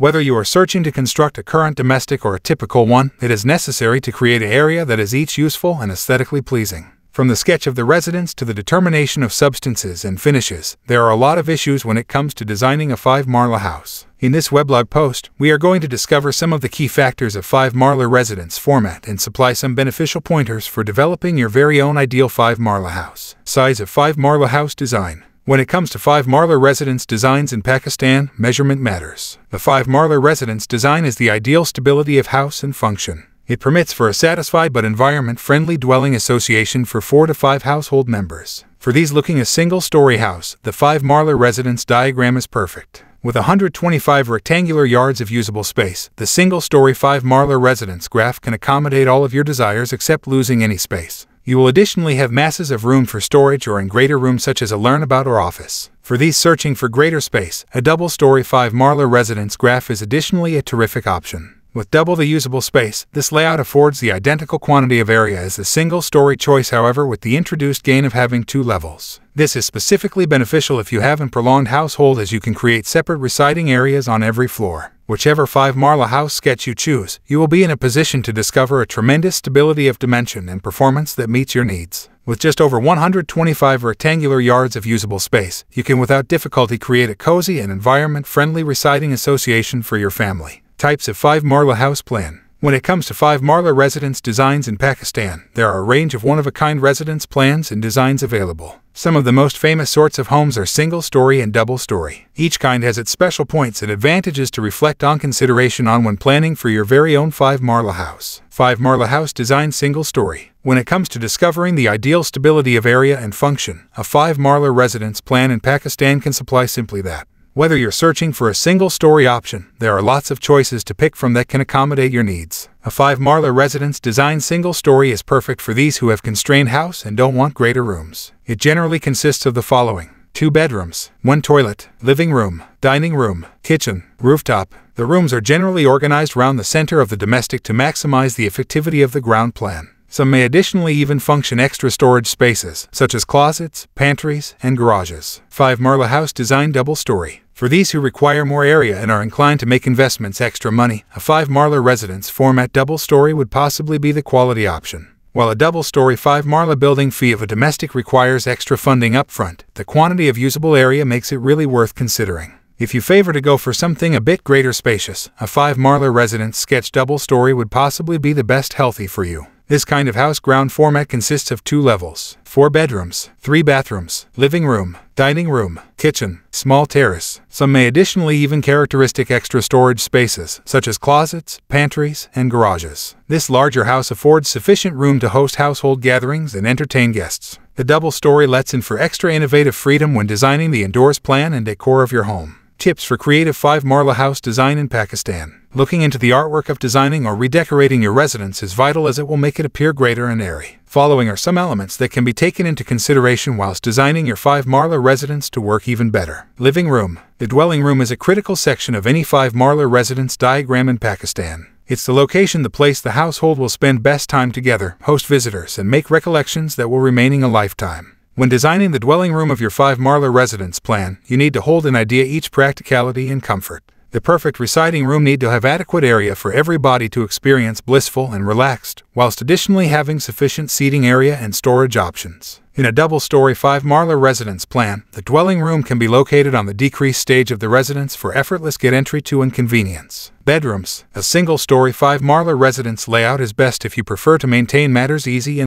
Whether you are searching to construct a current domestic or a typical one, it is necessary to create an area that is each useful and aesthetically pleasing. From the sketch of the residence to the determination of substances and finishes, there are a lot of issues when it comes to designing a 5-marla house. In this weblog post, we are going to discover some of the key factors of 5-marla residence format and supply some beneficial pointers for developing your very own ideal 5-marla house. Size of 5-marla house design. When it comes to 5-marla residence designs in Pakistan, measurement matters. The 5-marla residence design is the ideal stability of house and function. It permits for a satisfied but environment-friendly dwelling association for 4 to 5 household members. For these looking a single-story house, the 5-marla residence diagram is perfect. With 125 rectangular yards of usable space, the single-story 5-marla residence graph can accommodate all of your desires except losing any space. You will additionally have masses of room for storage or in greater rooms such as a learn-about or office. For these searching for greater space, a double-story 5-marla residence graph is additionally a terrific option. With double the usable space, this layout affords the identical quantity of area as the single-story choice, however, with the introduced gain of having 2 levels. This is specifically beneficial if you have a prolonged household, as you can create separate residing areas on every floor. Whichever 5-marla house sketch you choose, you will be in a position to discover a tremendous stability of dimension and performance that meets your needs. With just over 125 rectangular yards of usable space, you can without difficulty create a cozy and environment-friendly residing association for your family. Types of 5-marla house plan. When it comes to 5-marla residence designs in Pakistan, there are a range of one-of-a-kind residence plans and designs available. Some of the most famous sorts of homes are single-story and double-story. Each kind has its special points and advantages to reflect on consideration on when planning for your very own 5-marla house. 5-marla house design single-story. When it comes to discovering the ideal stability of area and function, a 5-marla residence plan in Pakistan can supply simply that. Whether you're searching for a single-story option, there are lots of choices to pick from that can accommodate your needs. A 5-marla residence design single-story is perfect for these who have constrained house and don't want greater rooms. It generally consists of the following: 2 bedrooms, 1 toilet, living room, dining room, kitchen, rooftop. The rooms are generally organized around the center of the domestic to maximize the effectivity of the ground plan. Some may additionally even function extra storage spaces, such as closets, pantries, and garages. 5-marla house design double-story. For these who require more area and are inclined to make investments extra money, a 5-marla residence format double-story would possibly be the quality option. While a double-story 5-marla building fee of a domestic requires extra funding upfront, the quantity of usable area makes it really worth considering. If you favor to go for something a bit greater spacious, a 5-marla residence sketch double-story would possibly be the best healthy for you. This kind of house ground format consists of 2 levels, 4 bedrooms, 3 bathrooms, living room, dining room, kitchen, small terrace. Some may additionally even characteristic extra storage spaces, such as closets, pantries, and garages. This larger house affords sufficient room to host household gatherings and entertain guests. The double story lets in for extra innovative freedom when designing the indoors plan and decor of your home. Tips for creative 5-marla house design in Pakistan. Looking into the artwork of designing or redecorating your residence is vital, as it will make it appear greater and airy. Following are some elements that can be taken into consideration whilst designing your 5-marla residence to work even better. Living room. The dwelling room is a critical section of any 5-marla residence diagram in Pakistan. It's the location, the place the household will spend best time together, host visitors, and make recollections that will remain a lifetime. When designing the dwelling room of your 5-marla residence plan, you need to hold in idea each practicality and comfort. The perfect residing room need to have adequate area for everybody to experience blissful and relaxed, whilst additionally having sufficient seating area and storage options. In a double-story 5-marla residence plan, the dwelling room can be located on the decreased stage of the residence for effortless get entry to inconvenience. Bedrooms. A single-story 5-marla residence layout is best if you prefer to maintain matters easy and